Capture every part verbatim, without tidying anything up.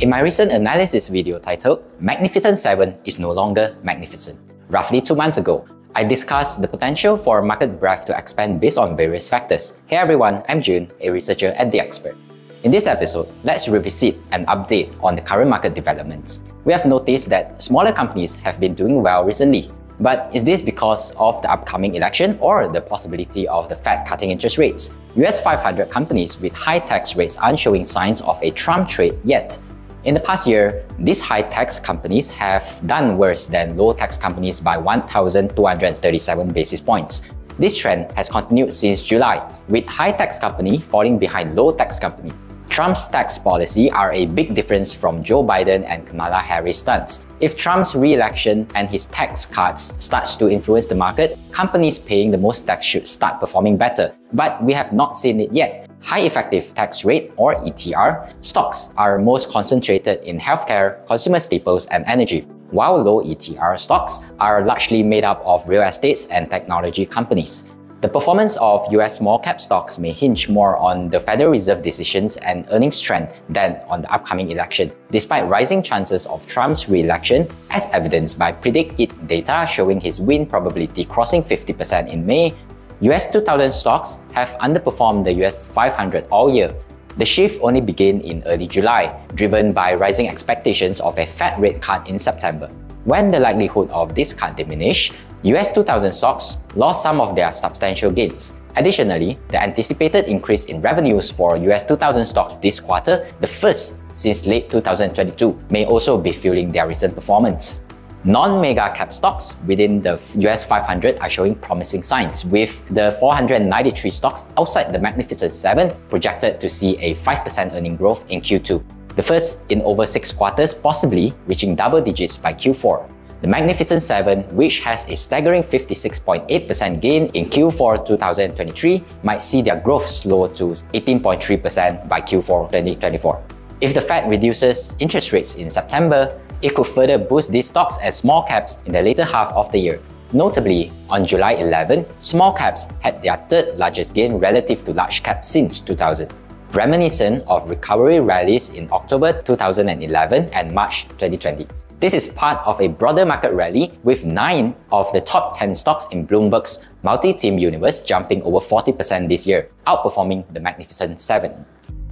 In my recent analysis video titled Magnificent seven is no longer magnificent, roughly two months ago, I discussed the potential for market breadth to expand based on various factors. Hey everyone, I'm Jun, a researcher at The Expert. In this episode, let's revisit and update on the current market developments. We have noticed that smaller companies have been doing well recently. But is this because of the upcoming election or the possibility of the Fed cutting interest rates? U S five hundred companies with high tax rates aren't showing signs of a Trump trade yet. In the past year, these high-tax companies have done worse than low-tax companies by one thousand two hundred thirty-seven basis points. This trend has continued since July, with high-tax company falling behind low-tax company. Trump's tax policy are a big difference from Joe Biden and Kamala Harris stunts. If Trump's re-election and his tax cuts starts to influence the market, companies paying the most tax should start performing better. But we have not seen it yet. High effective tax rate or E T R stocks are most concentrated in healthcare, consumer staples, and energy, while low E T R stocks are largely made up of real estates and technology companies. The performance of U S small cap stocks may hinge more on the Federal Reserve decisions and earnings trend than on the upcoming election, despite rising chances of Trump's re-election, as evidenced by PredictIt data showing his win probability crossing fifty percent in May. U S two thousand stocks have underperformed the U S five hundred all year. The shift only began in early July, driven by rising expectations of a Fed rate cut in September. When the likelihood of this cut diminished, U S two thousand stocks lost some of their substantial gains. Additionally, the anticipated increase in revenues for U S two thousand stocks this quarter, the first since late two thousand twenty-two, may also be fueling their recent performance. Non-mega cap stocks within the U S five hundred are showing promising signs, with the four hundred ninety-three stocks outside the Magnificent seven projected to see a five percent earning growth in Q two, the first in over six quarters, possibly reaching double digits by Q four. The Magnificent seven, which has a staggering fifty-six point eight percent gain in Q four two thousand twenty-three, might see their growth slow to eighteen point three percent by Q four twenty twenty-four. If the Fed reduces interest rates in September, it could further boost these stocks and small caps in the later half of the year. Notably, on July eleventh, small caps had their third largest gain relative to large caps since two thousand, reminiscent of recovery rallies in October two thousand eleven and March twenty twenty. This is part of a broader market rally, with nine of the top ten stocks in Bloomberg's multi-team universe jumping over forty percent this year, outperforming the Magnificent seven.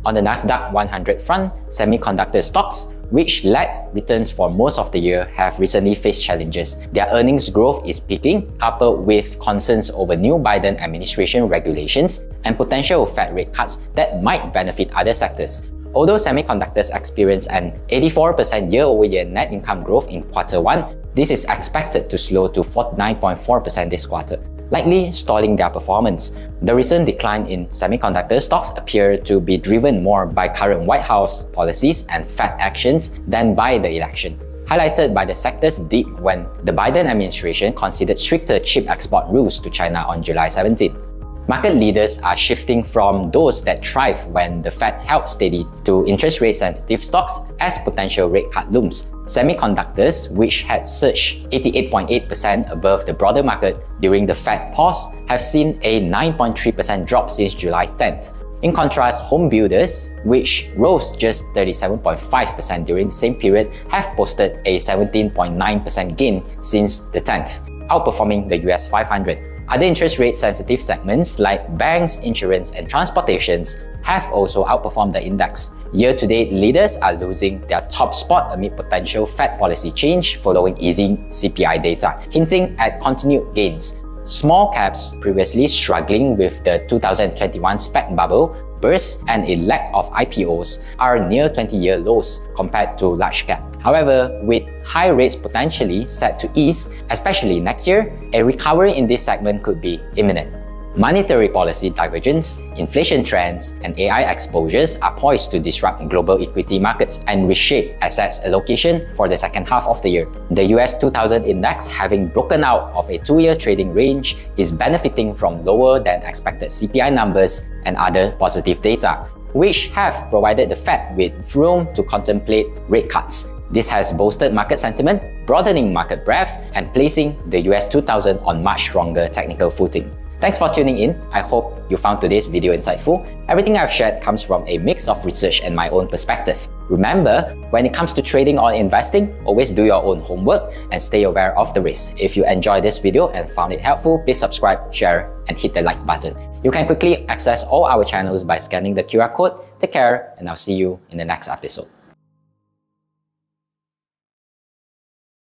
On the Nasdaq one hundred front, semiconductor stocks, which lagged returns for most of the year, have recently faced challenges. Their earnings growth is peaking, coupled with concerns over new Biden administration regulations and potential Fed rate cuts that might benefit other sectors. Although semiconductors experienced an eighty-four percent year-over-year net income growth in quarter one, this is expected to slow to forty-nine point four percent this quarter, likely stalling their performance. The recent decline in semiconductor stocks appear to be driven more by current White House policies and Fed actions than by the election, highlighted by the sector's dip when the Biden administration considered stricter chip export rules to China on July seventeenth. Market leaders are shifting from those that thrive when the Fed held steady to interest rate-sensitive stocks as potential rate cut looms. Semiconductors, which had surged eighty-eight point eight percent above the broader market during the Fed pause, have seen a nine point three percent drop since July tenth. In contrast, home builders, which rose just thirty-seven point five percent during the same period, have posted a seventeen point nine percent gain since the tenth, outperforming the U S five hundred. Other interest rate-sensitive segments like banks, insurance, and transportations have also outperformed the index. Year-to-date, leaders are losing their top spot amid potential Fed policy change following easing C P I data, hinting at continued gains. Small caps, previously struggling with the two thousand twenty-one spec bubble burst and a lack of I P Os, are near twenty-year lows compared to large cap. However, with high rates potentially set to ease, especially next year, a recovery in this segment could be imminent. Monetary policy divergence, inflation trends, and A I exposures are poised to disrupt global equity markets and reshape assets allocation for the second half of the year. The U S two thousand index, having broken out of a two-year trading range, is benefiting from lower than expected C P I numbers and other positive data, which have provided the Fed with room to contemplate rate cuts. This has bolstered market sentiment, broadening market breadth, and placing the U S two thousand on much stronger technical footing. Thanks for tuning in. I hope you found today's video insightful. Everything I've shared comes from a mix of research and my own perspective. Remember, when it comes to trading or investing, always do your own homework and stay aware of the risk. If you enjoyed this video and found it helpful, please subscribe, share, and hit the like button. You can quickly access all our channels by scanning the Q R code. Take care, and I'll see you in the next episode.